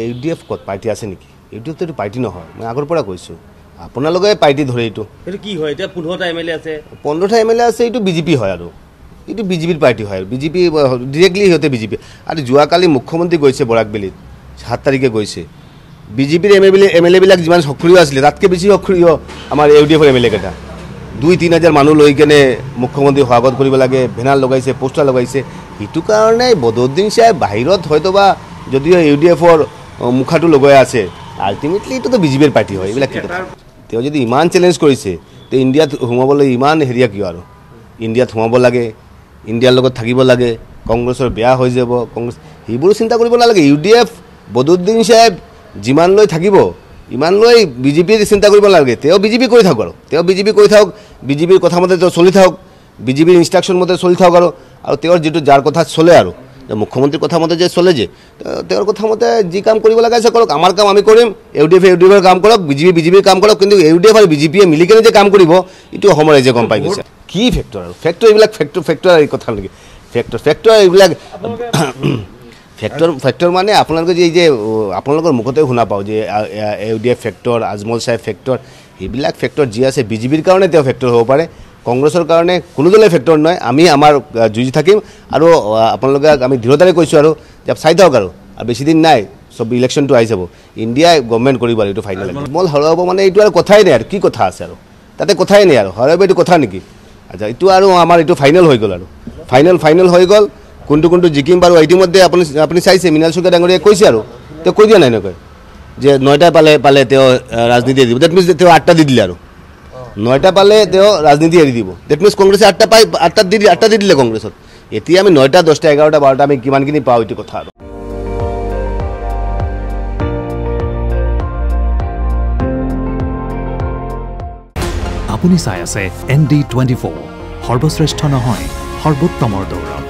AIUDF कत party आसे निकी AIUDF तो पार्टी নহয় মই আগৰ পৰা কৈছো আপোনা লগে পার্টি ধরে এটো এটো কি হয় এটা 15টা এমএলএ আছে 15টা এমএলএ আছে এটো বিজেপি হয় আৰু এটো বিজেপিৰ পার্টি হয় বিজেপি डायरेक्टली হতে বিজেপি আৰু জুয়া কালি মুখ্যমন্ত্রী গৈছে বৰাকবেলিত 7 তাৰিখে গৈছে বিজেপিৰ এমএলএ বিলাক যিমান সক্ৰিয় আছিল তাতকে বেছি সক্ৰিয় আমাৰ AIUDFৰ এমএলএ কেটা 2-3000 মানুহ লৈ কেনে মুখ্যমন্ত্রী স্বাগত কৰিব লাগে ভেনাল লগাইছে পোস্টাৰ লগাইছে এটো কাৰণে বদউদ্দিন সাহেব বাহিৰত হয়তোবা যদিও AIUDFৰ मुखाटो लगे आसे आल्टिमेटली तो बीजेपीर पार्टी है ये इमान चेलेंज करिसे तो इंडिया सोमाबले इमान हेरिया किय आरो इंडिया सोमाब लगे इंडियार लगत थाकिब लगे कांग्रेसर बेया हो जाब कांग्रेस हिबुर चिंता करिब नालागे AIUDF बदउद्दिन साहेब जिमान लय थाकिब इमान लय बीजेपीर चिंता करिब नालागे तेओ बीजेपी करि थाक आरो तेओ बीजेपी करि थाक बीजेपीर कथा मते तो चलि थाक बीजेपीर इन्स्ट्रक्शन मते चलि थाक आरो आरो तेओर जेतु जार कथा चले आरो मुख्यमंत्री कथा मत चले जे तर कथा मत जी काम लगा से करक आम काम करम AIUDF काम करक बीजेपी बीजेपी काम करक कि AIUDF और बीजेपी मिली के काम करूम राइजे गम पाई कि फैक्टर फैक्टर ये फैक्टर कथा निकी फैक्टर फैक्टर ये फैक्टर फैक्टर मानने अपने मुखते शुना पाओ AIUDF फैक्टर आजमल साहेब फैक्टर ये फैक्टर जी आसे बीजेपीर कारण फैक्टर हो पारे कांग्रेसर कारण कोनो दले फैक्टर नय आमी आमार जुझि थाकिम आरो आपनलगक आमी दृढ़तारे কৈছো आरो जब साइ थाक आरो बेसी दिन नाय सब इलेक्शन तो आइ जाबो इंडिया गवर्नमेंट करिबार एटु फाइनल मल हराब माने एटु आरो कथाय नै आरो की कथा आसे आरो ताते कथाय नै आरो हराब एटु कथा नेकी अच्छा एटु आरो आमार एटु फाइनल होय गल आरो फाइनल फाइनल होय गल कोनटु कोनटु जिकिम बारो आइटि मध्ये आपनि आपनि साइसे मिनाल सुगा डांगरिया কৈছে आरो ते কৈ দিয়া नै नकय जे 9टा पाले पाले ते राजनीति दिबो दैट मीन्स ते 8टा दि दिले आरो 9टा पाले राजनीति हेरी दी दैट मीन्स कांग्रेस 8टा पाई 8टा दी दिले कांग्रेस एतिया 9टा 10टा 11टा 12टा आमी किमानखिनि पाओ इति कथा। आपुनि चाइ आछे ND24 सर्वश्रेष्ठ নহয় সর্বোত্তমৰ দৌৰ।